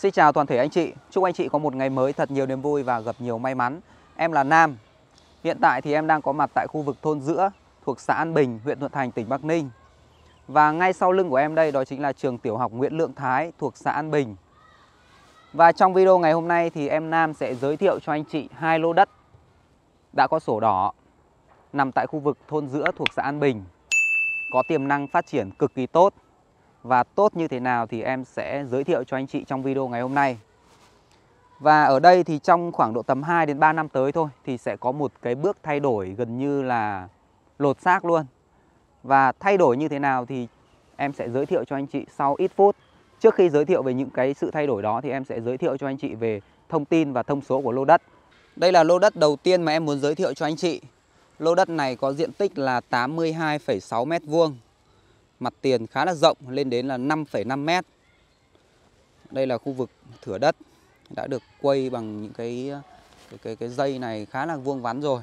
Xin chào toàn thể anh chị, chúc anh chị có một ngày mới thật nhiều niềm vui và gặp nhiều may mắn. Em là Nam, hiện tại thì em đang có mặt tại khu vực thôn Giữa thuộc xã An Bình, huyện Thuận Thành, tỉnh Bắc Ninh. Và ngay sau lưng của em đây đó chính là trường tiểu học Nguyễn Lượng Thái thuộc xã An Bình. Và trong video ngày hôm nay thì em Nam sẽ giới thiệu cho anh chị hai lô đất đã có sổ đỏ nằm tại khu vực thôn Giữa thuộc xã An Bình, có tiềm năng phát triển cực kỳ tốt. Và tốt như thế nào thì em sẽ giới thiệu cho anh chị trong video ngày hôm nay. Và ở đây thì trong khoảng độ tầm 2 đến 3 năm tới thôi thì sẽ có một cái bước thay đổi gần như là lột xác luôn. Và thay đổi như thế nào thì em sẽ giới thiệu cho anh chị sau ít phút. Trước khi giới thiệu về những cái sự thay đổi đó thì em sẽ giới thiệu cho anh chị về thông tin và thông số của lô đất. Đây là lô đất đầu tiên mà em muốn giới thiệu cho anh chị. Lô đất này có diện tích là 82,6 m². Mặt tiền khá là rộng, lên đến là 5,5 m. Đây là khu vực thửa đất đã được quây bằng những cái dây này khá là vuông vắn rồi.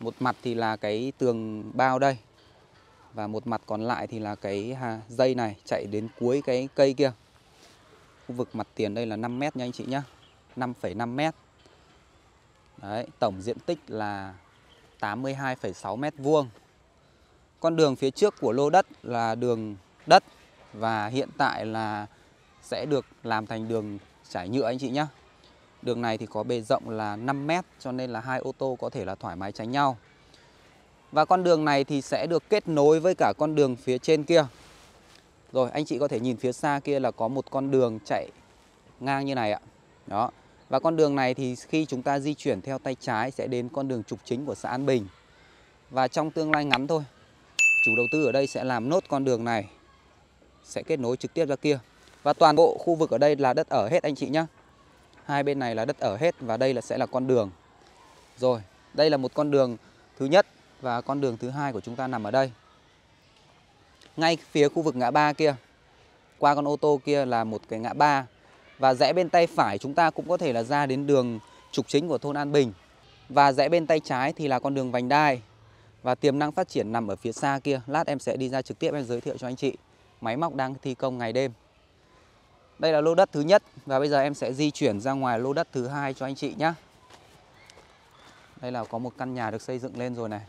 Một mặt thì là cái tường bao đây, và một mặt còn lại thì là cái dây này chạy đến cuối cái cây kia. Khu vực mặt tiền đây là 5 m nha anh chị nhé, 5,5 m. Đấy, tổng diện tích là 82,6 m². Con đường phía trước của lô đất là đường đất, và hiện tại là sẽ được làm thành đường trải nhựa anh chị nhé. Đường này thì có bề rộng là 5 m, cho nên là hai ô tô có thể là thoải mái tránh nhau. Và con đường này thì sẽ được kết nối với cả con đường phía trên kia. Rồi anh chị có thể nhìn phía xa kia là có một con đường chạy ngang như này ạ. Đó. Và con đường này thì khi chúng ta di chuyển theo tay trái sẽ đến con đường trục chính của xã An Bình. Và trong tương lai ngắn thôi, chủ đầu tư ở đây sẽ làm nốt con đường này, sẽ kết nối trực tiếp ra kia. Và toàn bộ khu vực ở đây là đất ở hết anh chị nhé. Hai bên này là đất ở hết, và đây là sẽ là con đường. Rồi, đây là một con đường thứ nhất, và con đường thứ hai của chúng ta nằm ở đây. Ngay phía khu vực ngã ba kia, qua con ô tô kia là một cái ngã ba. Và rẽ bên tay phải chúng ta cũng có thể là ra đến đường trục chính của thôn An Bình. Và rẽ bên tay trái thì là con đường vành đai. Và tiềm năng phát triển nằm ở phía xa kia. Lát em sẽ đi ra trực tiếp em giới thiệu cho anh chị. Máy móc đang thi công ngày đêm. Đây là lô đất thứ nhất. Và bây giờ em sẽ di chuyển ra ngoài lô đất thứ hai cho anh chị nhé. Đây là có một căn nhà được xây dựng lên rồi này.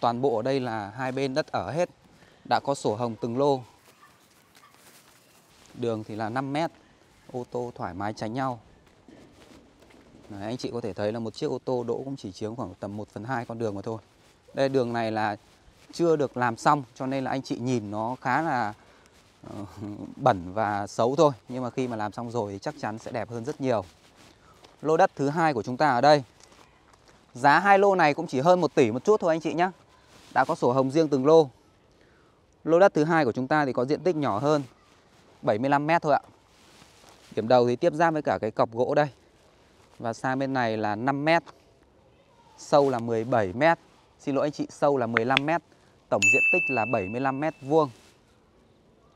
Toàn bộ ở đây là hai bên đất ở hết. Đã có sổ hồng từng lô. Đường thì là 5 m. Ô tô thoải mái tránh nhau. Đấy, anh chị có thể thấy là một chiếc ô tô đỗ cũng chỉ chiếm khoảng tầm 1/2 con đường mà thôi. Đây, đường này là chưa được làm xong, cho nên là anh chị nhìn nó khá là bẩn và xấu thôi. Nhưng mà khi mà làm xong rồi thì chắc chắn sẽ đẹp hơn rất nhiều. Lô đất thứ hai của chúng ta ở đây. Giá hai lô này cũng chỉ hơn 1 tỷ một chút thôi anh chị nhé. Đã có sổ hồng riêng từng lô. Lô đất thứ hai của chúng ta thì có diện tích nhỏ hơn, 75 m thôi ạ. Điểm đầu thì tiếp giáp với cả cái cọc gỗ đây. Và sang bên này là 5 m. Sâu là 17 m. Xin lỗi anh chị, sâu là 15 m. Tổng diện tích là 75 m².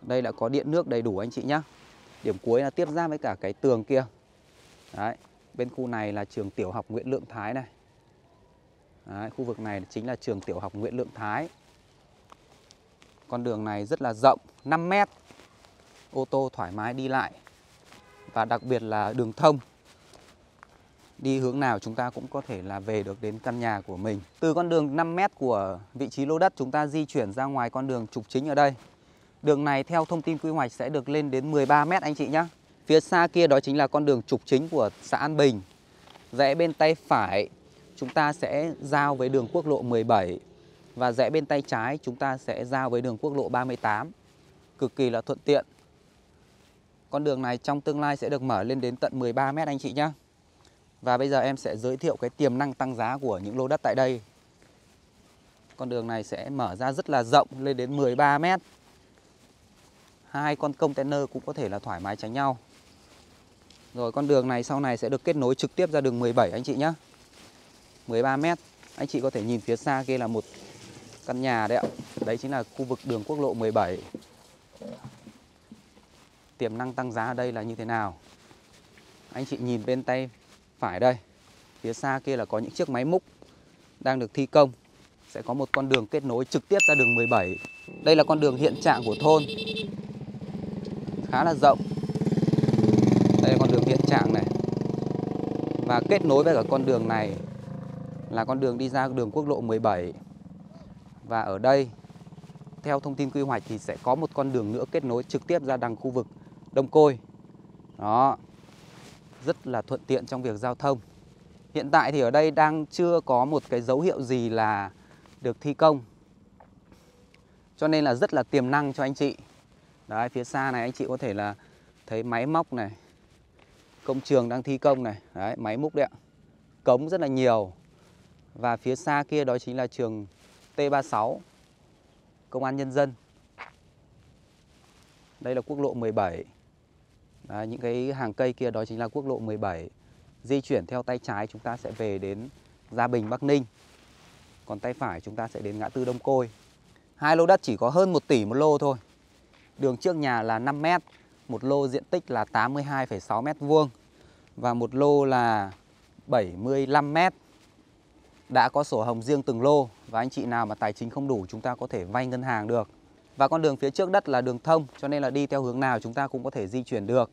Đây đã có điện nước đầy đủ anh chị nhé. Điểm cuối là tiếp giáp với cả cái tường kia. Đấy, bên khu này là trường tiểu học Nguyễn Lượng Thái này. Đấy, khu vực này chính là trường tiểu học Nguyễn Lượng Thái. Con đường này rất là rộng, 5 m. Ô tô thoải mái đi lại. Và đặc biệt là đường thông. Đi hướng nào chúng ta cũng có thể là về được đến căn nhà của mình. Từ con đường 5 m của vị trí lô đất chúng ta di chuyển ra ngoài con đường trục chính ở đây. Đường này theo thông tin quy hoạch sẽ được lên đến 13 m anh chị nhé. Phía xa kia đó chính là con đường trục chính của xã An Bình. Rẽ bên tay phải chúng ta sẽ giao với đường quốc lộ 17. Và rẽ bên tay trái chúng ta sẽ giao với đường quốc lộ 38. Cực kỳ là thuận tiện. Con đường này trong tương lai sẽ được mở lên đến tận 13 m anh chị nhé. Và bây giờ em sẽ giới thiệu cái tiềm năng tăng giá của những lô đất tại đây. Con đường này sẽ mở ra rất là rộng, lên đến 13 m. Hai con container cũng có thể là thoải mái tránh nhau. Rồi con đường này sau này sẽ được kết nối trực tiếp ra đường 17 anh chị nhé. 13 m. Anh chị có thể nhìn phía xa kia là một căn nhà đấy ạ. Đấy chính là khu vực đường quốc lộ 17. Tiềm năng tăng giá ở đây là như thế nào? Anh chị nhìn bên tay phải đây, phía xa kia là có những chiếc máy múc đang được thi công. Sẽ có một con đường kết nối trực tiếp ra đường 17. Đây là con đường hiện trạng của thôn, khá là rộng. Đây là con trạng này. Và kết nối với cả con đường này là con đường đi ra đường quốc lộ 17. Và ở đây theo thông tin quy hoạch thì sẽ có một con đường nữa kết nối trực tiếp ra đằng khu vực Đông Côi. Đó, rất là thuận tiện trong việc giao thông. Hiện tại thì ở đây đang chưa có một cái dấu hiệu gì là được thi công, cho nên là rất là tiềm năng cho anh chị. Đấy, phía xa này anh chị có thể là thấy máy móc này, công trường đang thi công này. Đấy, máy múc đấy ạ. Cống rất là nhiều. Và phía xa kia đó chính là trường T36, Công an Nhân dân. Đây là quốc lộ 17. Đấy, những cái hàng cây kia đó chính là quốc lộ 17. Di chuyển theo tay trái chúng ta sẽ về đến Gia Bình, Bắc Ninh. Còn tay phải chúng ta sẽ đến ngã tư Đông Côi. Hai lô đất chỉ có hơn 1 tỷ một lô thôi. Đường trước nhà là 5 mét. Một lô diện tích là 82,6 m2. Và một lô là 75 m. Đã có sổ hồng riêng từng lô. Và anh chị nào mà tài chính không đủ chúng ta có thể vay ngân hàng được. Và con đường phía trước đất là đường thông, cho nên là đi theo hướng nào chúng ta cũng có thể di chuyển được.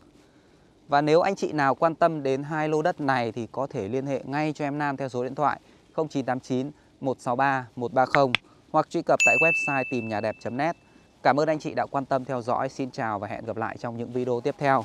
Và nếu anh chị nào quan tâm đến hai lô đất này thì có thể liên hệ ngay cho em Nam theo số điện thoại 0989 163 130 hoặc truy cập tại website tìm nhà đẹp.net. Cảm ơn anh chị đã quan tâm theo dõi. Xin chào và hẹn gặp lại trong những video tiếp theo.